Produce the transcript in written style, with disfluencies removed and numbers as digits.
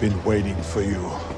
been waiting for you.